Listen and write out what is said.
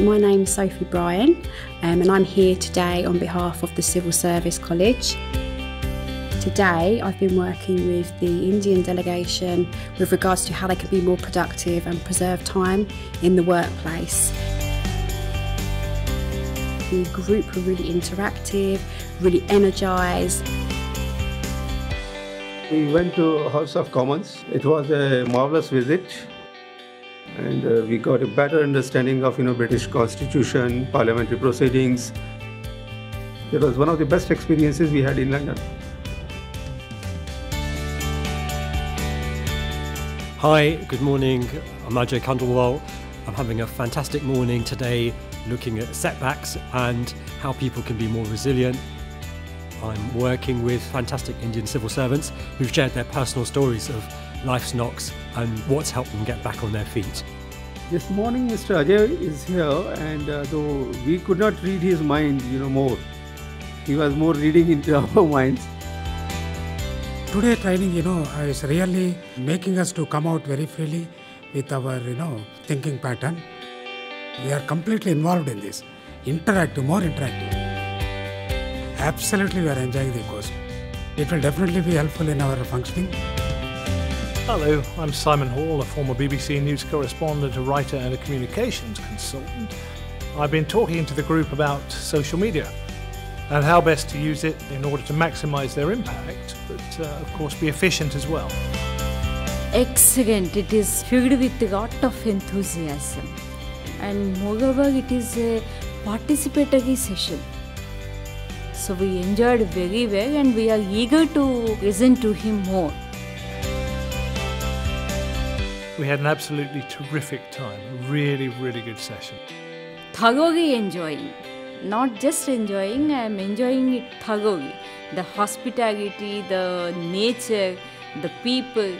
My name's Sophie Bryan and I'm here today on behalf of the Civil Service College. Today I've been working with the Indian delegation with regards to how they can be more productive and preserve time in the workplace. The group were really interactive, really energised. We went to House of Commons. It was a marvellous visit. And we got a better understanding of British Constitution, parliamentary proceedings. It was one of the best experiences we had in London. Hi, good morning, I'm Ajay Khandelwal. I'm having a fantastic morning today looking at setbacks and how people can be more resilient. I'm working with fantastic Indian civil servants who've shared their personal stories of life's knocks and what's helped them get back on their feet. This morning Mr. Ajay is here and though we could not read his mind more, he was more reading into our minds. Today training is really making us to come out very freely with our thinking pattern. We are completely involved in this, more interactive. Absolutely we are enjoying the course. It will definitely be helpful in our functioning. Hello, I'm Simon Hall, a former BBC News correspondent, a writer and a communications consultant. I've been talking to the group about social media and how best to use it in order to maximise their impact, but of course be efficient as well. Excellent, it is filled with a lot of enthusiasm and moreover it is a participatory session. So we enjoyed very well and we are eager to listen to him more. We had an absolutely terrific time, really good session. Thoroughly enjoying, not just enjoying, I am enjoying it thoroughly. The hospitality, the nature, the people.